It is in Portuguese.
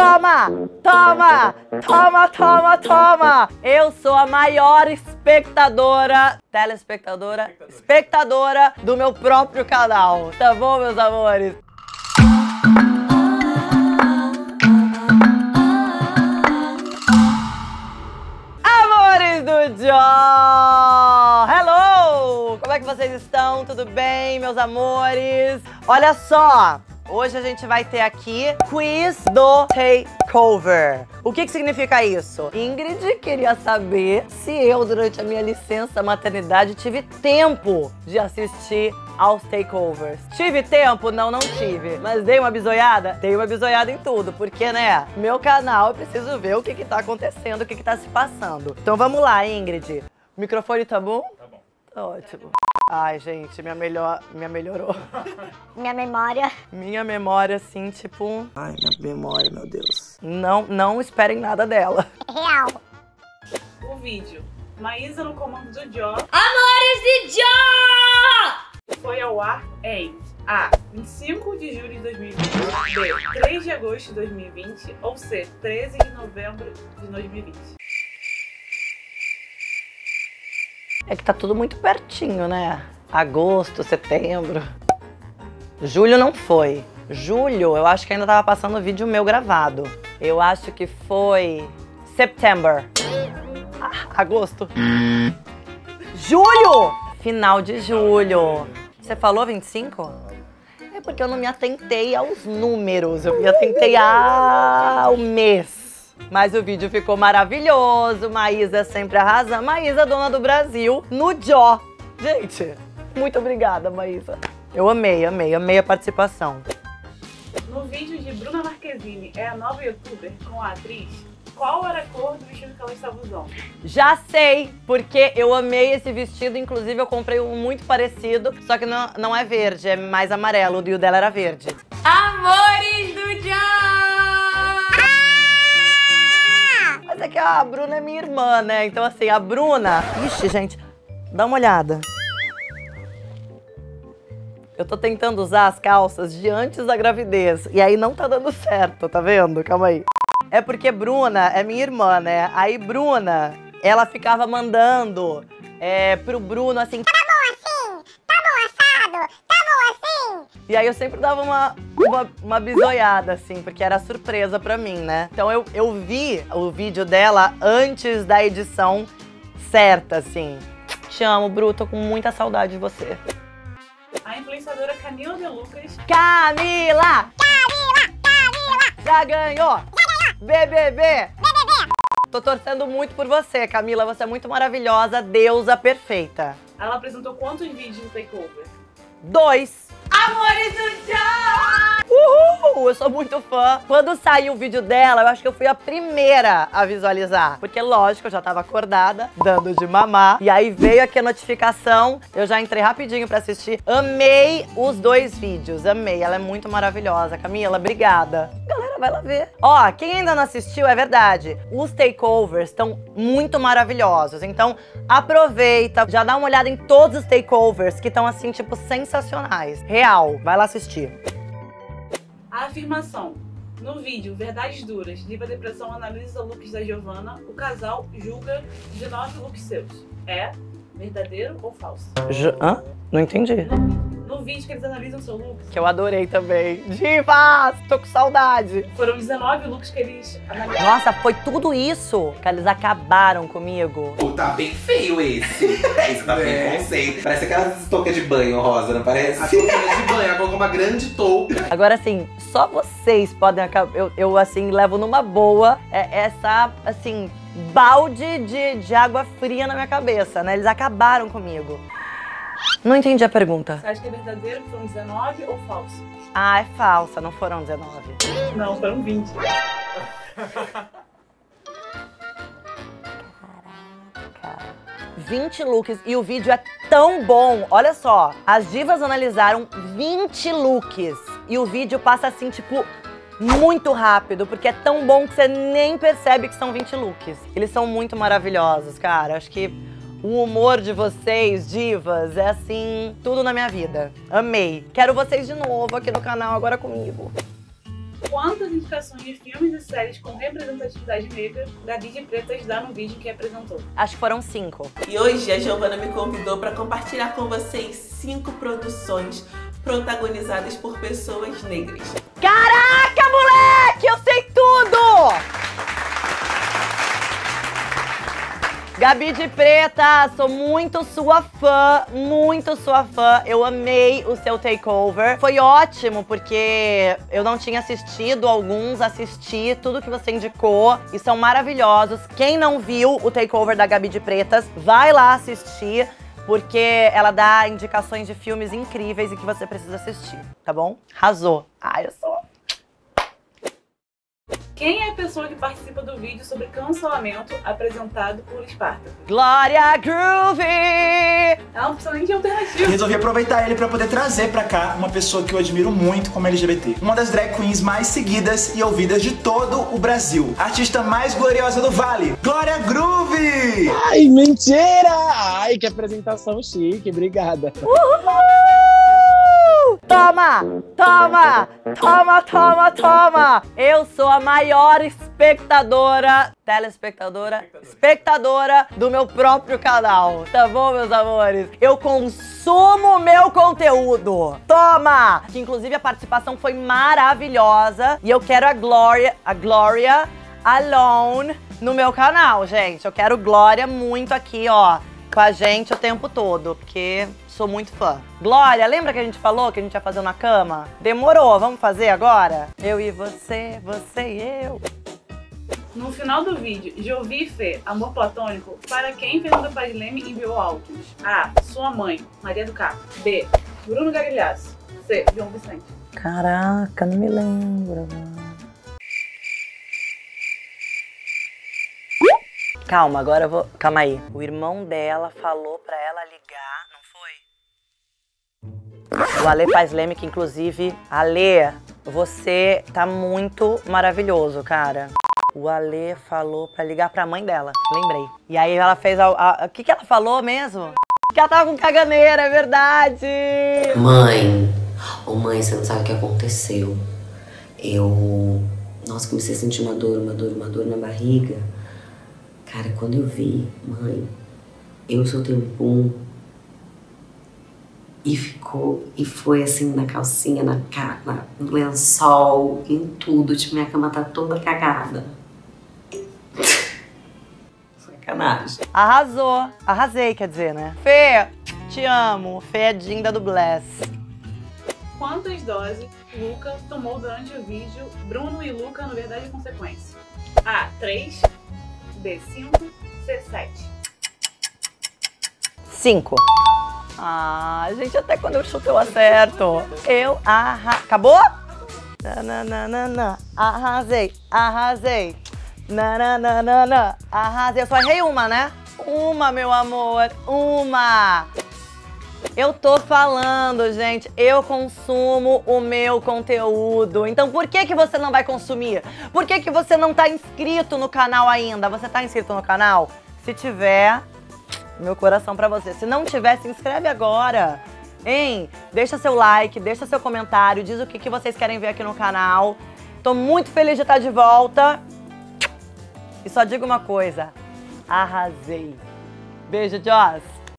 Toma, toma, toma, toma, toma. Eu sou a maior espectadora, espectadora do meu próprio canal. Tá bom, meus amores? Amores do GIOH! Hello! Como é que vocês estão? Tudo bem, meus amores? Olha só! Hoje a gente vai ter aqui quiz do Takeover. O que significa isso? Ingrid queria saber se eu, durante a minha licença maternidade, tive tempo de assistir aos takeovers. Tive tempo? Não, não tive. Mas dei uma bizoiada? Dei uma bizoiada em tudo, porque, né, meu canal, eu preciso ver o que tá acontecendo, o que tá se passando. Então vamos lá, Ingrid. O microfone tá bom? Tá bom. Tá ótimo. Ai, gente, minha melhorou. Minha memória, assim, tipo... Ai, minha memória, meu Deus. Não esperem nada dela. É real. O vídeo. Maísa no comando do GIOH. Amores de GIOH! Foi ao ar em... A. 25 de julho de 2020. B. 3 de agosto de 2020. Ou C. 13 de novembro de 2020. É que tá tudo muito pertinho, né? Agosto, setembro... Julho não foi. Julho, eu acho que ainda tava passando o vídeo meu gravado. Eu acho que foi... September. Ah, agosto. Julho! Final de julho. Você falou 25? É porque eu não me atentei aos números. Eu me atentei ao mês. Mas o vídeo ficou maravilhoso, Maísa sempre arrasa. Maísa, dona do Brasil, no GIOH. Gente, muito obrigada, Maísa. Eu amei a participação. No vídeo de Bruna Marquezine, é a nova youtuber com a atriz, qual era a cor do vestido que ela estava usando? Já sei, porque eu amei esse vestido, inclusive eu comprei um muito parecido, só que não é verde, é mais amarelo, e o dela era verde. Amores do GIOH! Mas é que a Bruna é minha irmã, né? Então, assim, a Bruna... Ixi, gente, dá uma olhada. Eu tô tentando usar as calças de antes da gravidez. E aí não tá dando certo, tá vendo? Calma aí. É porque Bruna é minha irmã, né? Aí Bruna, ela ficava mandando pro Bruno, assim... Tá bom assim? Tá bom assado? Tá bom assim? E aí eu sempre dava uma bizoiada, assim, porque era surpresa pra mim, né? Então eu vi o vídeo dela antes da edição certa, assim. Te amo, Bru, tô com muita saudade de você. A influenciadora Camilla de Lucas. Camilla! Já ganhou! BBB! Tô torcendo muito por você, Camilla. Você é muito maravilhosa, deusa perfeita. Ela apresentou quantos vídeos no Takeover? 2. Amores do GIOH! Uhul! Eu sou muito fã. Quando saiu o vídeo dela, eu acho que eu fui a primeira a visualizar. Porque, lógico, eu já tava acordada, dando de mamar. E aí veio aqui a notificação, eu já entrei rapidinho pra assistir. Amei os 2 vídeos, amei. Ela é muito maravilhosa. Camilla, obrigada. Galera, vai lá ver. Ó, quem ainda não assistiu, é verdade. Os takeovers estão muito maravilhosos. Então, aproveita, já dá uma olhada em todos os takeovers que estão, assim, tipo, sensacionais. Real, vai lá assistir. A afirmação. No vídeo Verdades Duras, Diva Depressão analisa looks da Giovanna, o casal julga 19 looks seus. É verdadeiro ou falso? Hã? Não entendi. No vídeo que eles analisam seu look. Que eu adorei também. Divas! Tô com saudade. Foram 19 looks que eles analisaram. Nossa, foi tudo isso que eles acabaram comigo. Pô, tá bem feio esse. Esse tá bem conceito. Parece aquelas toucas de banho rosa, não parece? A touca de banho, ela colocou uma grande touca. Agora, assim, só vocês podem acabar... Eu assim, levo numa boa essa, assim, balde de água fria na minha cabeça, né? Eles acabaram comigo. Não entendi a pergunta. Você acha que é verdadeiro que foram 19 ou falso? Ah, é falsa, não foram 19. Não, foram 20. Caraca. 20 looks e o vídeo é tão bom. Olha só, as divas analisaram 20 looks e o vídeo passa assim, tipo... muito rápido, porque é tão bom que você nem percebe que são 20 looks. Eles são muito maravilhosos, cara. Acho que o humor de vocês, divas, é assim, tudo na minha vida. Amei. Quero vocês de novo aqui no canal, agora comigo. quantas indicações de filmes e séries com representatividade negra Gabi de Pretas dá no vídeo que apresentou? Acho que foram 5. E hoje a Giovanna me convidou para compartilhar com vocês 5 produções protagonizadas por pessoas negras. Caraca, moleque! Eu sei tudo! Gabi de Preta, sou muito sua fã, eu amei o seu takeover. Foi ótimo, porque eu não tinha assistido alguns, assisti tudo que você indicou e são maravilhosos. Quem não viu o takeover da Gabi de Pretas, vai lá assistir, porque ela dá indicações de filmes incríveis e que você precisa assistir, tá bom? Arrasou! Ai, eu sou... Quem é a pessoa que participa do vídeo sobre cancelamento apresentado por Esparta? Glória Groove! Ela não precisa nem de alternativa. Resolvi aproveitar ele pra poder trazer pra cá uma pessoa que eu admiro muito como LGBT. Uma das drag queens mais seguidas e ouvidas de todo o Brasil. Artista mais gloriosa do Vale, Glória Groove! Ai, mentira! Ai, que apresentação chique, obrigada. Uhul! Toma! Toma! Toma, toma, toma! Eu sou a maior espectadora, espectadora do meu próprio canal, tá bom, meus amores? Eu consumo meu conteúdo! Toma! Que inclusive a participação foi maravilhosa e eu quero a Glória alone no meu canal, gente. Eu quero Glória muito aqui, ó, com a gente o tempo todo, porque... sou muito fã. Glória, lembra que a gente falou que a gente ia fazer na cama? Demorou, vamos fazer agora? Eu e você, você e eu. No final do vídeo, Jovi e Fê, amor platônico, para quem Fernanda Paes Leme enviou áudios? A. Sua mãe, Maria do Carmo. B. Bruno Gagliasso. C. João Vicente. Caraca, não me lembro. Calma, agora eu vou... Calma aí. O irmão dela falou pra ela ligar, não foi? O Ale Paes Leme, que inclusive... Ale, você tá muito maravilhoso, cara. O Ale falou pra ligar pra mãe dela, lembrei. E aí ela fez a... O que que ela falou mesmo? Que ela tava com caganeira, é verdade! Mãe, ô mãe, você não sabe o que aconteceu. Eu... Nossa, comecei a sentir uma dor na barriga. Cara, quando eu vi, mãe, eu soltei um pum. E ficou, e foi assim, na calcinha, na cara, no lençol, em tudo. Tipo, minha cama tá toda cagada. Sacanagem. Arrasou. Arrasei, quer dizer, né? Fê, te amo. Fê é dinda do Bless. Quantas doses Luca tomou durante o vídeo Bruno e Luca no Verdade e Consequência? A. 3. B. 5. C. 7. 5. Ah, gente, até quando eu chuto eu acerto. Eu arrasei. Acabou? Nananana. Arrasei, arrasei. Nananana. Arrasei. Eu só errei uma, né? Uma, meu amor. Uma. Eu tô falando, gente, eu consumo o meu conteúdo. Então por que que você não vai consumir? Por que que você não tá inscrito no canal ainda? Você tá inscrito no canal? Se tiver... meu coração pra você. Se não tiver, se inscreve agora, hein? Deixa seu like, deixa seu comentário, diz o que vocês querem ver aqui no canal. Tô muito feliz de estar de volta. E só digo uma coisa, arrasei. Beijo, Joss.